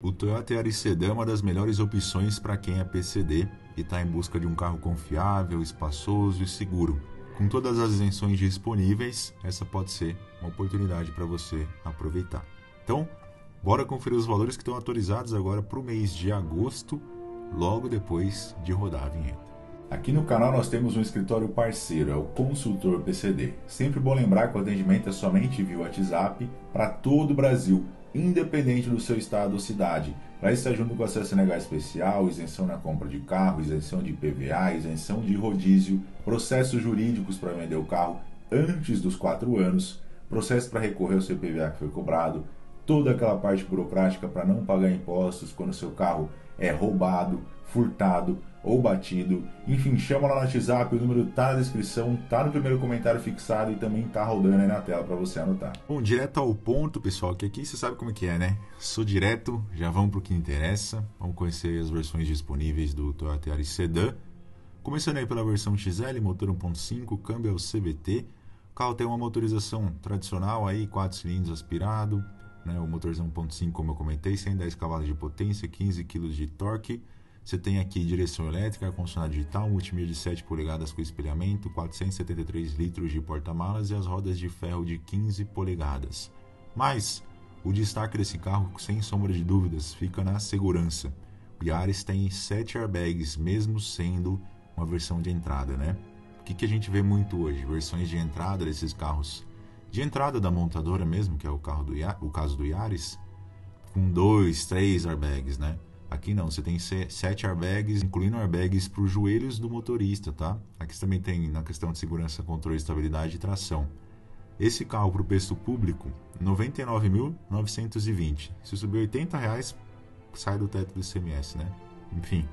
O Toyota Yaris Sedan é uma das melhores opções para quem é PCD e está em busca de um carro confiável, espaçoso e seguro. Com todas as isenções disponíveis, essa pode ser uma oportunidade para você aproveitar. Então, bora conferir os valores que estão atualizados agora para o mês de agosto, logo depois de rodar a vinheta. Aqui no canal nós temos um escritório parceiro, é o Consultor PCD. Sempre bom lembrar que o atendimento é somente via WhatsApp para todo o Brasil, independente do seu estado ou cidade. Para isso, junto com acesso a ICMS especial, isenção na compra de carro, isenção de IPVA, isenção de rodízio, processos jurídicos para vender o carro antes dos 4 anos, processo para recorrer ao seu IPVA que foi cobrado, toda aquela parte burocrática para não pagar impostos quando seu carro é roubado, furtado ou batido. Enfim, chama lá no WhatsApp, o número tá na descrição, tá no primeiro comentário fixado e também tá rodando aí na tela para você anotar. Bom, direto ao ponto, pessoal, que aqui você sabe como que é, né? Sou direto, já vamos pro que interessa. Vamos conhecer as versões disponíveis do Toyota Yaris Sedan. Começando aí pela versão XL, motor 1.5, câmbio é o CVT. O carro tem uma motorização tradicional aí, 4 cilindros aspirado, né? O motorzão 1.5, como eu comentei, 110 cavalos de potência, 15 kg de torque. Você tem aqui direção elétrica, ar-condicionado digital, multimídia de 7 polegadas com espelhamento, 473 litros de porta-malas e as rodas de ferro de 15 polegadas. Mas o destaque desse carro, sem sombra de dúvidas, fica na segurança. O Yaris tem 7 airbags, mesmo sendo uma versão de entrada, né? O que a gente vê muito hoje? Versões de entrada desses carros. De entrada da montadora mesmo, que é o caso do Yaris, com 2, 3 airbags, né? Aqui não, você tem 7 airbags, incluindo airbags para os joelhos do motorista, tá? Aqui você também tem na questão de segurança, controle, estabilidade e tração. Esse carro para o preço público, R$ 99.920. Se subir R$ 80,00, sai do teto do ICMS, né? Enfim,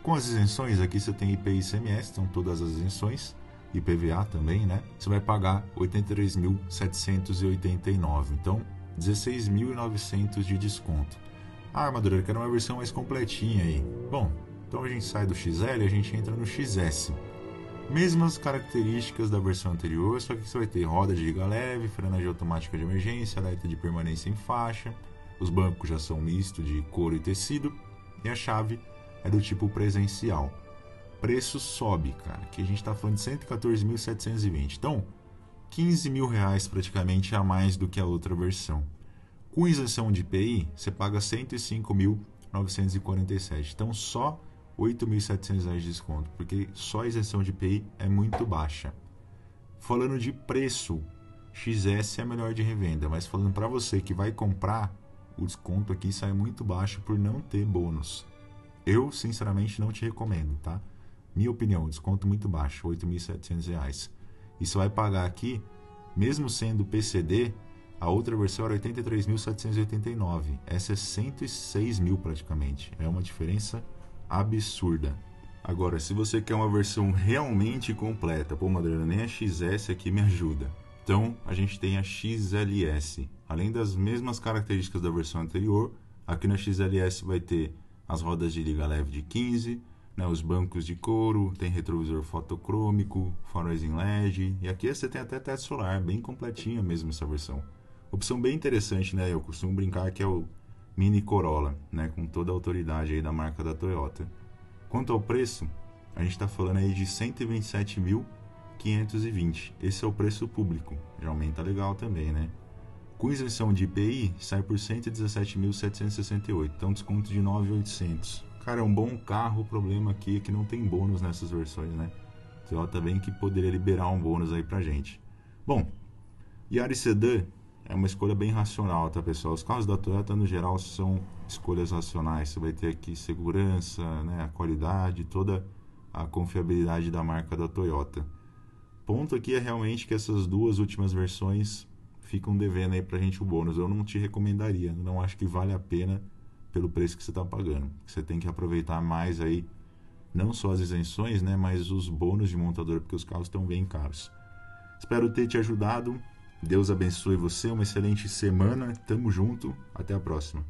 com as isenções, aqui você tem IPI e ICMS, então todas as isenções, IPVA também, né? Você vai pagar R$ 83.789, então R$ 16.900 de desconto. Ah, armadura, eu quero uma versão mais completinha aí. Bom, então a gente sai do XL e a gente entra no XS. Mesmas características da versão anterior, só que você vai ter roda de liga leve, frenagem automática de emergência, alerta de permanência em faixa, os bancos já são misto de couro e tecido, e a chave é do tipo presencial. Preço sobe, cara, que a gente tá falando de R$ 114.720, então R$ 15.000 praticamente a mais do que a outra versão. Com isenção de IPI, você paga R$ 105.947, então só R$ 8.700 de desconto, porque só a isenção de IPI é muito baixa. Falando de preço, XS é a melhor de revenda, mas falando para você que vai comprar, o desconto aqui sai muito baixo por não ter bônus. Eu, sinceramente, não te recomendo, tá? Minha opinião, desconto muito baixo, R$ 8.700. E você vai pagar aqui, mesmo sendo PCD, a outra versão era 83.789, essa é 106 mil praticamente, é uma diferença absurda. Agora, se você quer uma versão realmente completa, pô, Madalena, nem a XS aqui me ajuda. Então, a gente tem a XLS, além das mesmas características da versão anterior, aqui na XLS vai ter as rodas de liga leve de 15, né, os bancos de couro, tem retrovisor fotocrômico, faróis em LED, e aqui você tem até teto solar, bem completinha mesmo essa versão. Opção bem interessante, né? Eu costumo brincar que é o Mini Corolla, né? Com toda a autoridade aí da marca da Toyota. Quanto ao preço, a gente está falando aí de R$ 127.520. Esse é o preço público, já aumenta legal também, né? Com isenção de IPI, sai por R$ 117.768, então desconto de R$ 9.800. Cara, é um bom carro, o problema aqui é que não tem bônus nessas versões, né? Toyota bem que poderia liberar um bônus aí pra gente. Bom, Yaris Sedan é uma escolha bem racional, tá, pessoal? Os carros da Toyota, no geral, são escolhas racionais. Você vai ter aqui segurança, né, a qualidade, toda a confiabilidade da marca da Toyota. Ponto aqui é realmente que essas duas últimas versões ficam devendo aí pra gente o bônus. Eu não te recomendaria, não acho que vale a pena pelo preço que você está pagando. Você tem que aproveitar mais aí, não só as isenções, né, mas os bônus de montador, porque os carros estão bem caros. Espero ter te ajudado. Deus abençoe você, uma excelente semana, tamo junto, até a próxima.